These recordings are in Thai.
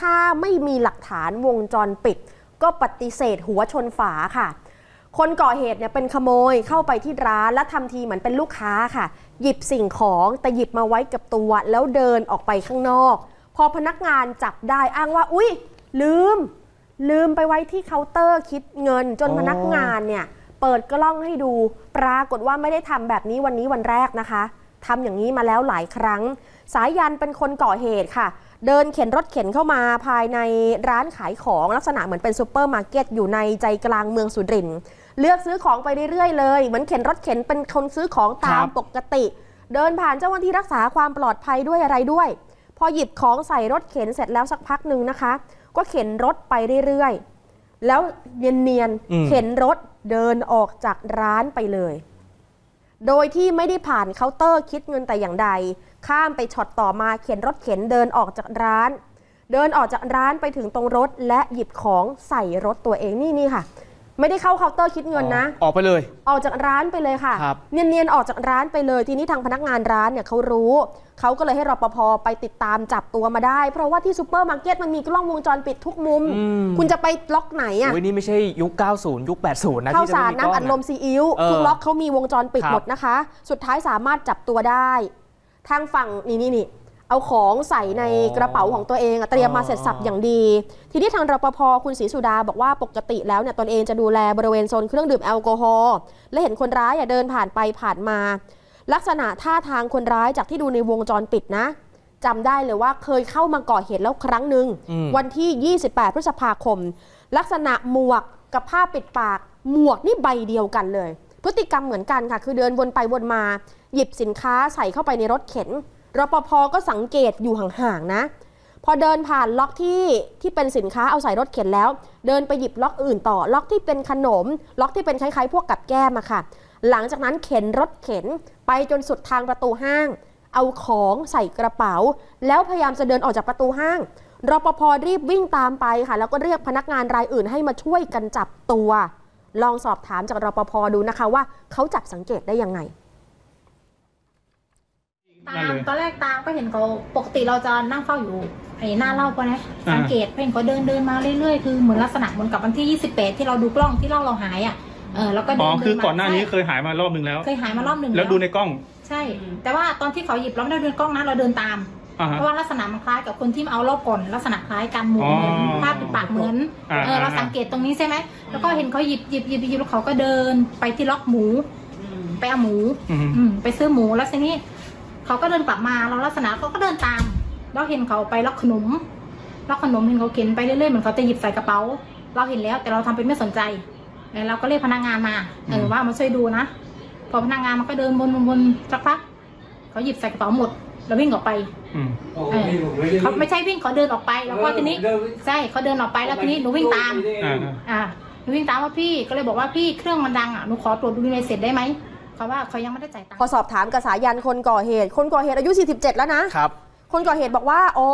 ถ้าไม่มีหลักฐานวงจรปิดก็ปฏิเสธหัวชนฝาค่ะคนก่อเหตุเนี่ยเป็นขโมยเข้าไปที่ร้านและทำทีเหมือนเป็นลูกค้าค่ะหยิบสิ่งของแต่หยิบมาไว้กับตัวแล้วเดินออกไปข้างนอกพอพนักงานจับได้อ้างว่าอุ๊ยลืมไปไว้ที่เคาน์เตอร์คิดเงินจนพนักงานเนี่ยเปิดกล้องให้ดูปรากฏว่าไม่ได้ทำแบบนี้วันนี้วันแรกนะคะทำอย่างนี้มาแล้วหลายครั้งสายันเป็นคนก่อเหตุค่ะเดินเข็นรถเข็นเข้ามาภายในร้านขายของลักษณะเหมือนเป็นซูเปอร์มาร์เก็ตอยู่ในใจกลางเมืองสุรินทร์เลือกซื้อของไปเรื่อยๆเลยเหมือนเข็นรถเข็นเป็นคนซื้อของตามปกติเดินผ่านเจ้าหน้าที่รักษาความปลอดภัยด้วยอะไรด้วยพอหยิบของใส่รถเข็นเสร็จแล้วสักพักหนึ่งนะคะก็เข็นรถไปเรื่อยๆแล้วเนียนๆเข็นรถเดินออกจากร้านไปเลยโดยที่ไม่ได้ผ่านเคาน์เตอร์คิดเงินแต่อย่างใดข้ามไปช็อตต่อมาเข็นรถเข็นเดินออกจากร้านไปถึงตรงรถและหยิบของใส่รถตัวเองนี่ค่ะไม่ได้เข้าเคาน์เตอร์คิดเงินนะออกไปเลยออกจากร้านไปเลยค่ะเนียนๆออกจากร้านไปเลยทีนี้ทางพนักงานร้านเนี่ยเขารู้เขาก็เลยให้รปภ.ไปติดตามจับตัวมาได้เพราะว่าที่ซูเปอร์มาร์เก็ตมันมีกล้องวงจรปิดทุกมุมคุณจะไปล็อกไหนอ่ะนี่ไม่ใช่ยุค 90 ยุค 80 นะข้าวสารน้ำอัดลมซีอิ๊วทุกล็อกเขามีวงจรปิดหมดนะคะสุดท้ายสามารถจับตัวได้ทางฝั่งนี่เอาของใส่ในกระเป๋าของตัวเองเตรียมมาเสร็จสับอย่างดีทีนี้ทางรปภ.คุณศรีสุดาบอกว่าปกติแล้วเนี่ยตนเองจะดูแลบริเวณโซนเครื่องดื่มแอลกอฮอล์และเห็นคนร้ายเดินผ่านไปผ่านมาลักษณะท่าทางคนร้ายจากที่ดูในวงจรปิดนะจำได้เลยว่าเคยเข้ามาก่อเหตุแล้วครั้งหนึ่งวันที่ 28 พฤษภาคมลักษณะหมวกกับผ้าปิดปากหมวกนี่ใบเดียวกันเลยพฤติกรรมเหมือนกันค่ะคือเดินวนไปวนมาหยิบสินค้าใส่เข้าไปในรถเข็นรปภ.ก็สังเกตอยู่ห่างๆนะพอเดินผ่านล็อกที่เป็นสินค้าเอาใส่รถเข็นแล้วเดินไปหยิบล็อกอื่นต่อล็อกที่เป็นขนมล็อกที่เป็นคล้ายๆพวกกับแก้มค่ะหลังจากนั้นเข็นรถเข็นไปจนสุดทางประตูห้างเอาของใส่กระเป๋าแล้วพยายามจะเดินออกจากประตูห้างรปภ.รีบวิ่งตามไปค่ะแล้วก็เรียกพนักงานรายอื่นให้มาช่วยกันจับตัวลองสอบถามจากรปภ.ดูนะคะว่าเขาจับสังเกตได้ยังไงตอนแรกตามก็เห็นเขาปกติเราจะนั่งเฝ้าอยู่หน้าเล่าปะนะสังเกตเห็นเขาเดินมาเรื่อยๆคือเหมือนลักษณะเหมือนกับวันที่28ที่เราดูกล้องที่เราหายแล้วก็เดินมาคือก่อนหน้านี้เคยหายมารอบนึงแล้วแล้วดูในกล้องใช่แต่ว่าตอนที่เขาหยิบเราไม่ได้ดูกล้องนะเราเดินตามเพราะว่าลักษณะมันคล้ายกับคนที่เอารอบก่อนลักษณะคล้ายกันเหมือนภาพปิดปากเหมือนเราสังเกตตรงนี้ใช่ไหมแล้วก็เห็นเขาหยิบแล้วเขาก็เดินไปที่ล็อกหมูไปเอาหมูไปซื้อหมูแล้วทีนี้เขาก็เดินกลับมาเราลักษณะเขาก็เดินตามเราเห็นเขาไปล็อกขนมเห็นเขาเข็นไปเรื่อยๆเหมือนเขาจะหยิบใส่กระเป๋าเราเห็นแล้วแต่เราทำเป็นไม่สนใจเราก็เรียกพนักงานมาว่ามาช่วยดูนะพอพนักงานมันก็เดินวนๆสักพักเขาหยิบใส่กระเป๋าหมดเราวิ่งออกไปเขาไม่ใช่วิ่งเขาเดินออกไปแล้วก็ทีนี้ใช่เขาเดินออกไปแล้วทีนี้หนูวิ่งตามหนูวิ่งตามว่าพี่ก็เลยบอกว่าพี่เครื่องมันดังหนูขอตรวจดูในเสร็จได้ไหมเพราะว่าเขายังไม่ได้จ่ายตังค์พอสอบถามกับสายันคนก่อเหตุอายุ47แล้วนะครับคนก่อเหตุบอกว่าอ๋อ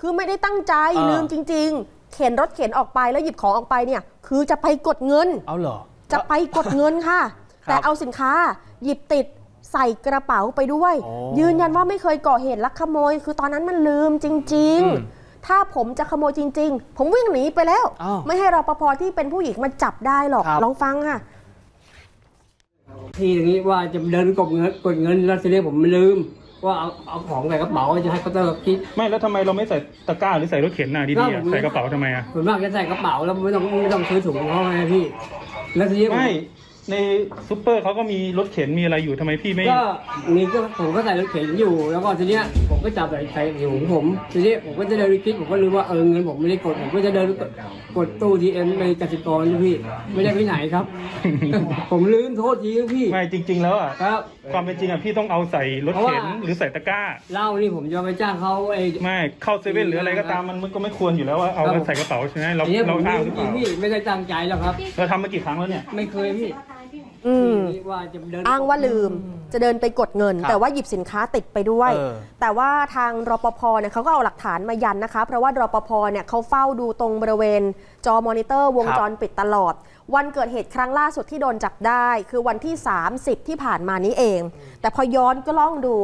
คือไม่ได้ตั้งใจลืมจริงๆเข็นรถเข็นออกไปแล้วหยิบของออกไปเนี่ยคือจะไปกดเงินเอาเหรอจะไปกดเงินค่ะ แต่เอาสินค้าหยิบติดใส่กระเป๋าไปด้วยยืนยันว่าไม่เคยก่อเหตุลักขโมยคือตอนนั้นมันลืมจริงๆถ้าผมจะขโมยจริงๆผมวิ่งหนีไปแล้วไม่ให้รปภ.ที่เป็นผู้หญิงมาจับได้หรอกลองฟังค่ะที่อย่างนี้ว่าจะเดินกดเงินแล้วทีนี้ผมลืมว่าเอาของใส่กระเป๋าจะให้เขาเตอร์คิดไม่แล้วทำไมเราไม่ใส่ตะกร้าหรือใส่รถเข็นน่ะดีๆใส่กระเป๋าทำไมอ่ะส่วนมากจะใส่กระเป๋าแล้วไม่ต้องซื้อถุงเขาไงพี่แล้วทีนี้ไม่ในซูเปอร์เขาก็มีรถเข็นมีอะไรอยู่ทำไมพี่ไม่ก็นี่ก็ผมก็ใส่รถเข็นอยู่แล้วก็ทีนี้ผมก็จับใส่ถุงผมทีนี้ผมก็จะเดินคิดผมก็รู้ว่าเงินผมไม่ได้กดผมก็จะเดินกดตู้ทีเอ็มในกสิกรพี่ไม่ได้ไปไหนครับผมลืมโทษทีพี่ไม่จริงๆแล้วอ่ะครับความเป็นจริงอ่ะพี่ต้องเอาใส่รถเข็นหรือใส่ตะกร้าเล่านี่ผมจะไปจ้างเขาไม่เข้าเซเว่นหรืออะไรก็ตามมันก็ไม่ควรอยู่แล้วว่าเอาใส่กระเป๋าใช่ไหมเราอ้างหรือเปล่าพี่ไม่ได้ตั้งใจหรอกครับเราทำมากี่ครั้งแล้วเนี่ยไม่เคยพี่อ้างว่าลืมจะเดินไปกดเงินแต่ว่าหยิบสินค้าติดไปด้วยแต่ว่าทางรปภ.เนี่ยเขาก็เอาหลักฐานมายันนะคะเพราะว่ารปภ.เนี่ยเขาเฝ้าดูตรงบริเวณจอมอนิเตอร์วงจรปิดตลอดวันเกิดเหตุครั้งล่าสุดที่โดนจับได้คือวันที่30ที่ผ่านมานี้เองแต่พอย้อนกล้องดู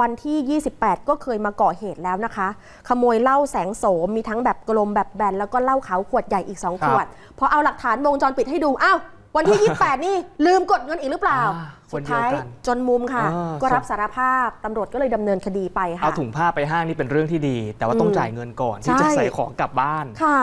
วันที่28ก็เคยมาก่อเหตุแล้วนะคะขโมยเหล้าแสงโสมมีทั้งแบบกลมแบบแบนแล้วก็เหล้าขาวขวดใหญ่อีก2ขวดพอเอาหลักฐานวงจรปิดให้ดูอ้าววันที่28นี่ลืมกดเงินอีกหรือเปล่าสุดท้ายจนมุมค่ะก็รับสารภาพตำรวจก็เลยดำเนินคดีไปค่ะเอาถุงผ้าไปห้างนี่เป็นเรื่องที่ดีแต่ว่าต้องจ่ายเงินก่อนที่จะใส่ของกลับบ้านค่ะ